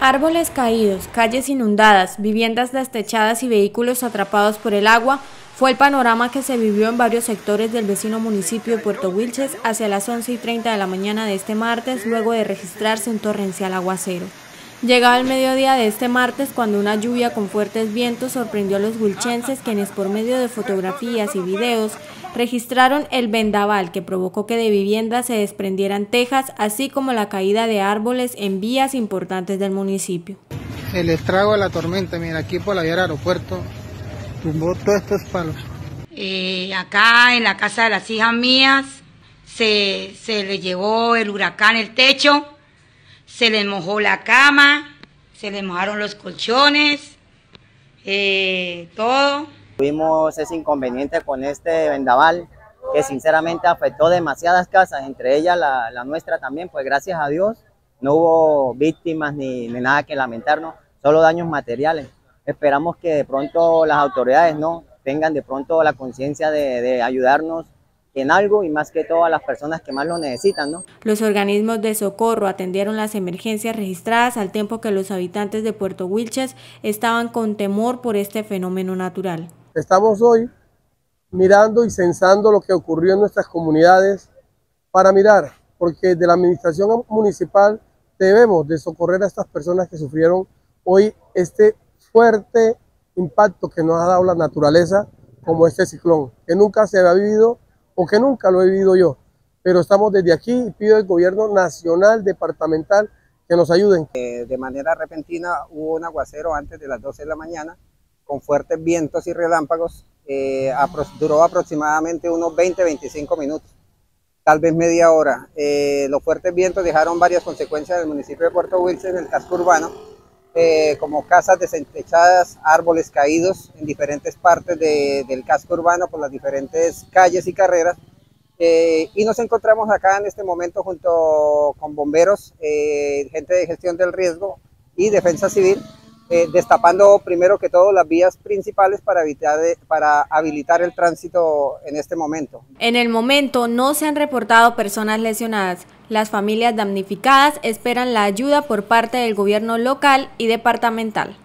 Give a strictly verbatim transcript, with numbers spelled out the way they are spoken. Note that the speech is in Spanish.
Árboles caídos, calles inundadas, viviendas destechadas y vehículos atrapados por el agua fue el panorama que se vivió en varios sectores del vecino municipio de Puerto Wilches hacia las once y treinta de la mañana de este martes, luego de registrarse un torrencial aguacero. Llegaba el mediodía de este martes cuando una lluvia con fuertes vientos sorprendió a los wilchenses, quienes por medio de fotografías y videos registraron el vendaval que provocó que de viviendas se desprendieran tejas, así como la caída de árboles en vías importantes del municipio. El estrago de la tormenta, mira, aquí por la vía del aeropuerto tumbó todos estos palos. Eh, acá en la casa de las hijas mías se, se le llevó el huracán el techo. Se les mojó la cama, se les mojaron los colchones, eh, todo. Tuvimos ese inconveniente con este vendaval que sinceramente afectó demasiadas casas, entre ellas la, la nuestra también, pues gracias a Dios no hubo víctimas ni, ni nada que lamentarnos, solo daños materiales. Esperamos que de pronto las autoridades no tengan de pronto la conciencia de, de ayudarnos en algo y más que todo a las personas que más lo necesitan, ¿no? Los organismos de socorro atendieron las emergencias registradas al tiempo que los habitantes de Puerto Wilches estaban con temor por este fenómeno natural. Estamos hoy mirando y censando lo que ocurrió en nuestras comunidades para mirar, porque de la administración municipal debemos de socorrer a estas personas que sufrieron hoy este fuerte impacto que nos ha dado la naturaleza como este ciclón, que nunca se había vivido o que nunca lo he vivido yo, pero estamos desde aquí y pido al gobierno nacional, departamental, que nos ayuden. De manera repentina hubo un aguacero antes de las doce de la mañana, con fuertes vientos y relámpagos, eh, apro duró aproximadamente unos veinte, veinticinco minutos, tal vez media hora. Eh, los fuertes vientos dejaron varias consecuencias en el municipio de Puerto Wilches, en el casco urbano, eh, como casas desentechadas, árboles caídos en diferentes partes de, del casco urbano por las diferentes calles y carreras, eh, y nos encontramos acá en este momento junto con bomberos, eh, gente de gestión del riesgo y defensa civil, eh, destapando primero que todo las vías principales para, evitar, para habilitar el tránsito en este momento. En el momento no se han reportado personas lesionadas. Las familias damnificadas esperan la ayuda por parte del gobierno local y departamental.